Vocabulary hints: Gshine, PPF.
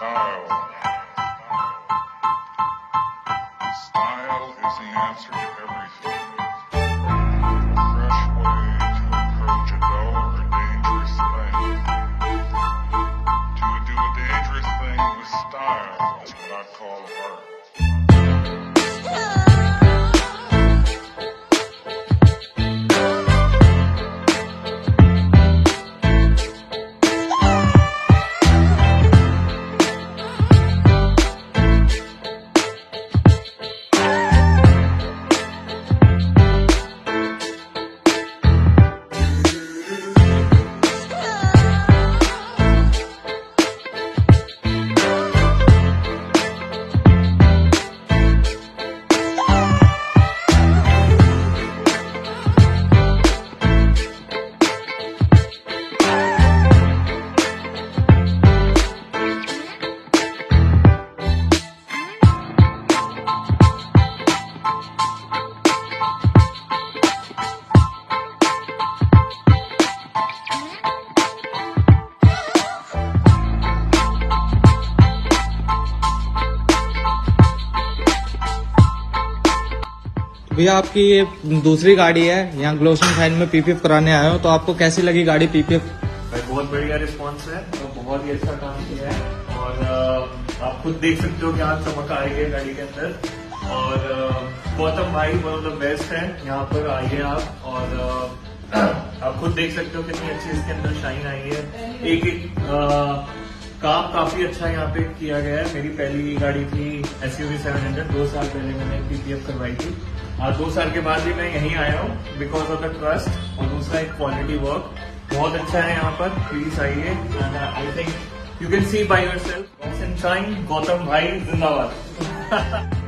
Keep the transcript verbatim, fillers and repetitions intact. Style. Style is the answer to everything. A fresh way to approach a dull or dangerous thing. To do a dangerous thing with style is what I call art. भैया आपकी ये दूसरी गाड़ी है, यहाँ ग्लोशन sign में PPF कराने आए हो, तो आपको कैसी लगी गाड़ी पीपीएफ? भाई बहुत बढ़िया रिस्पांस है और तो बहुत ही अच्छा काम किया है और आप खुद देख सकते हो कि आज चमक आई है गाड़ी के अंदर। और गौतम भाई वन ऑफ द बेस्ट है, यहाँ पर आइए आप और आप खुद देख सकते हो कितनी अच्छी इसके अंदर शाइन आई है। एक एक काम काफी अच्छा यहाँ पे किया गया है। मेरी पहली गाड़ी थी एसयूवी सात सौ, दो साल पहले मैंने पीपीएफ करवाई थी और दो साल के बाद भी मैं यहीं आया हूँ बिकॉज ऑफ द ट्रस्ट और दूसरा एक क्वालिटी वर्क बहुत अच्छा है यहाँ पर। प्लीज आइए and I think you can see by yourself. Gautam भाई जिंदाबाद।